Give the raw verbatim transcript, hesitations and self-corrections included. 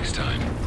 next time.